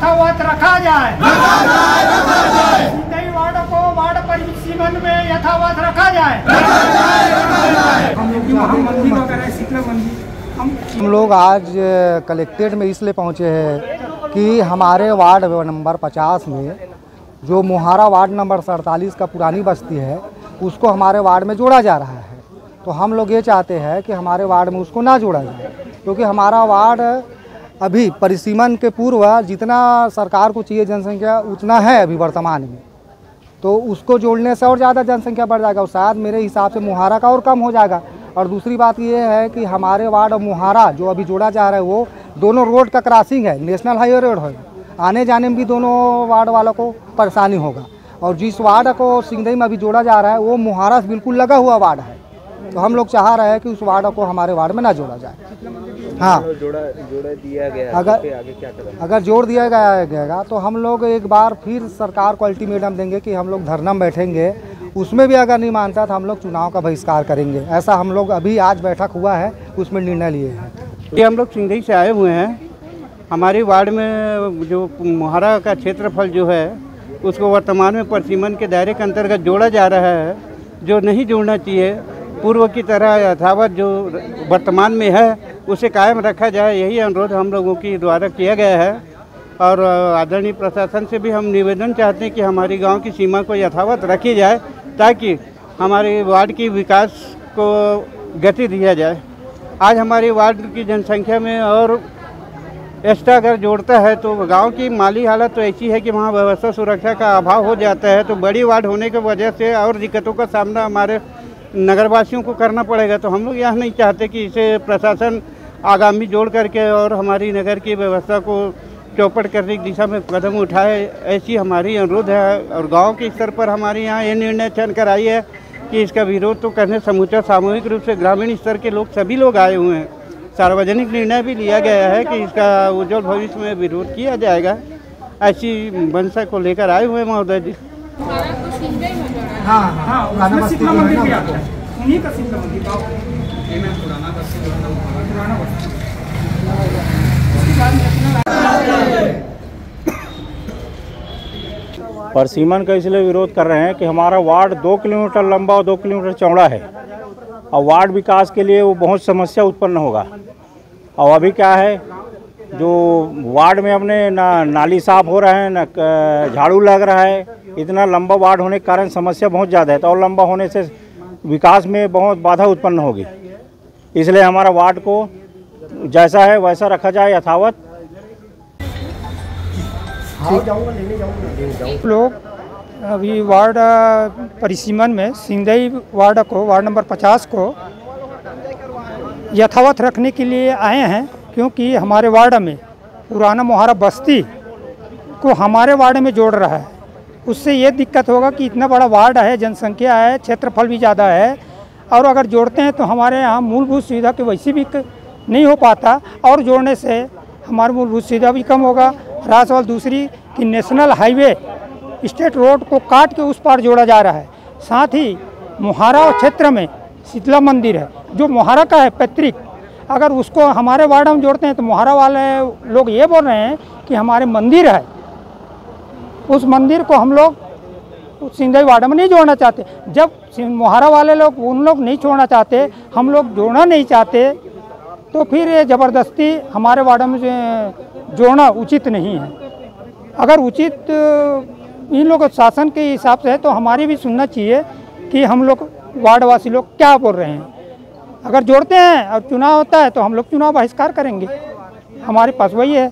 यथावत रखा जाए, सीताई वार्डो को वार्ड परिमित सीमन में यथावत रखा जाए। हम लोग आज कलेक्ट्रेट में इसलिए पहुँचे हैं कि हमारे वार्ड नंबर 50 में जो मोहारा वार्ड नंबर 47 का पुरानी बस्ती है उसको हमारे वार्ड में जोड़ा जा रहा है। तो हम लोग ये चाहते हैं कि हमारे वार्ड में उसको ना जोड़ा जाए, क्योंकि हमारा वार्ड अभी परिसीमन के पूर्व जितना सरकार को चाहिए जनसंख्या उतना है अभी वर्तमान में। तो उसको जोड़ने से और ज़्यादा जनसंख्या बढ़ जाएगा और शायद मेरे हिसाब से मोहारा का और कम हो जाएगा। और दूसरी बात ये है कि हमारे वार्ड और मोहारा जो अभी जोड़ा जा रहा है वो दोनों रोड का क्रॉसिंग है, नेशनल हाईवे रोड है। आने जाने में भी दोनों वार्ड वालों को परेशानी होगा। और जिस वार्ड को सिंगदई में अभी जोड़ा जा रहा है वो मोहारा से बिल्कुल लगा हुआ वार्ड है। तो हम लोग चाह रहे हैं कि उस वार्ड को हमारे वार्ड में ना जोड़ा जाए। हाँ, जोड़ा दिया गया, अगर जोड़ दिया गया तो हम लोग एक बार फिर सरकार को अल्टीमेटम देंगे कि हम लोग धरना में बैठेंगे। उसमें भी अगर नहीं मानता तो हम लोग चुनाव का बहिष्कार करेंगे। ऐसा हम लोग अभी आज बैठक हुआ है उसमें निर्णय लिए हैं। ये हम लोग सिंगदई से आए हुए हैं। हमारे वार्ड में जो मोहारा का क्षेत्रफल जो है उसको वर्तमान में परिसीमन के दायरे के अंतर्गत जोड़ा जा रहा है, जो नहीं जोड़ना चाहिए। पूर्व की तरह यथावत जो वर्तमान में है उसे कायम रखा जाए, यही अनुरोध हम लोगों के द्वारा किया गया है। और आदरणीय प्रशासन से भी हम निवेदन चाहते हैं कि हमारे गांव की सीमा को यथावत रखी जाए ताकि हमारे वार्ड की विकास को गति दिया जाए। आज हमारे वार्ड की जनसंख्या में और एक्स्ट्रा अगर जोड़ता है तो गांव की माली हालत तो ऐसी है कि वहाँ व्यवस्था सुरक्षा का अभाव हो जाता है। तो बड़ी वार्ड होने की वजह से और दिक्कतों का सामना हमारे नगरवासियों को करना पड़ेगा। तो हम लोग यह नहीं चाहते कि इसे प्रशासन आगामी जोड़ करके और हमारी नगर की व्यवस्था को चौपट करने की दिशा में कदम उठाए, ऐसी हमारी अनुरोध है। और गाँव के स्तर पर हमारे यहाँ ये निर्णय चयन कराई है कि इसका विरोध तो करने समूचा सामूहिक रूप से ग्रामीण स्तर के लोग सभी लोग आए हुए हैं। सार्वजनिक निर्णय भी लिया गया है कि इसका उज्जवल भविष्य में विरोध किया जाएगा। ऐसी मंशा को लेकर आए हुए महोदय जी। हाँ, परिसीमन का इसलिए विरोध कर रहे हैं कि हमारा वार्ड 2 किलोमीटर लंबा और 2 किलोमीटर चौड़ा है और वार्ड विकास के लिए वो बहुत समस्या उत्पन्न होगा। और अभी क्या है, जो वार्ड में अपने ना नाली साफ हो रहे हैं, ना झाड़ू लग रहा है। इतना लंबा वार्ड होने के कारण समस्या बहुत ज़्यादा है। तो और लंबा होने से विकास में बहुत बाधा उत्पन्न होगी। इसलिए हमारा वार्ड को जैसा है वैसा रखा जाए यथावत। लोग अभी वार्ड परिसीमन में सिंगदई वार्ड को वार्ड नंबर 50 को यथावत रखने के लिए आए हैं, क्योंकि हमारे वार्ड में पुराना मोहारा बस्ती को हमारे वार्ड में जोड़ रहा है। उससे ये दिक्कत होगा कि इतना बड़ा वार्ड है, जनसंख्या है, क्षेत्रफल भी ज़्यादा है। और अगर जोड़ते हैं तो हमारे यहाँ मूलभूत सुविधा की वैसी भी नहीं हो पाता, और जोड़ने से हमारी मूलभूत सुविधा भी कम होगा। रास सवाल दूसरी कि नेशनल हाईवे स्टेट रोड को काट के उस पार जोड़ा जा रहा है। साथ ही मोहारा क्षेत्र में शीतला मंदिर है जो मोहारा का है पैतृक, अगर उसको हमारे वार्ड में जोड़ते हैं तो मोहारा वाले लोग ये बोल रहे हैं कि हमारे मंदिर है, उस मंदिर को हम लोग सिंगदई वार्ड में नहीं जोड़ना चाहते। जब मोहारा वाले लोग उन लोग नहीं छोड़ना चाहते, हम लोग जोड़ना नहीं चाहते, तो फिर ये ज़बरदस्ती हमारे वार्ड में जोड़ना उचित नहीं है। अगर उचित इन लोगों के शासन के हिसाब से है तो हमारी भी सुनना चाहिए कि हम लोग वार्डवासी लोग क्या बोल रहे हैं। अगर जोड़ते हैं और चुनाव होता है तो हम लोग चुनाव बहिष्कार करेंगे। हमारे पास वही है।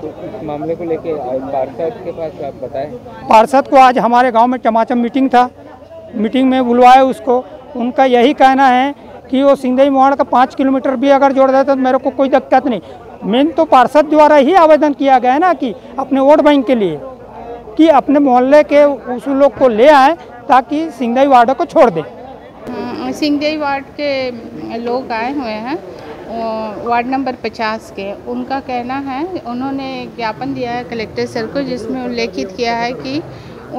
तो इस मामले को लेके पार्षद के पास आप बताएं। पार्षद को आज हमारे गांव में चमाचम मीटिंग था, मीटिंग में बुलवाए उसको। उनका यही कहना है कि वो सिंगदई मोहारा का 5 किलोमीटर भी अगर जोड़ देता तो मेरे को कोई दिक्कत नहीं। मेन तो पार्षद द्वारा ही आवेदन किया गया है ना कि अपने वोट बैंक के लिए कि अपने मोहल्ले के उस लोग को ले आए ताकि सिंगदई वार्ड को छोड़ दे। सिंगदई वार्ड के लोग आए हुए हैं वार्ड नंबर 50 के। उनका कहना है, उन्होंने ज्ञापन दिया है कलेक्टर सर को, जिसमें उल्लेखित किया है कि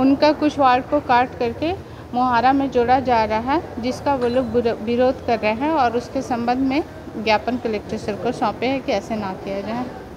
उनका कुछ वार्ड को काट करके मोहारा में जोड़ा जा रहा है, जिसका वो लोग विरोध कर रहे हैं और उसके संबंध में ज्ञापन कलेक्टर सर को सौंपे हैं कि ऐसे ना किया जाए।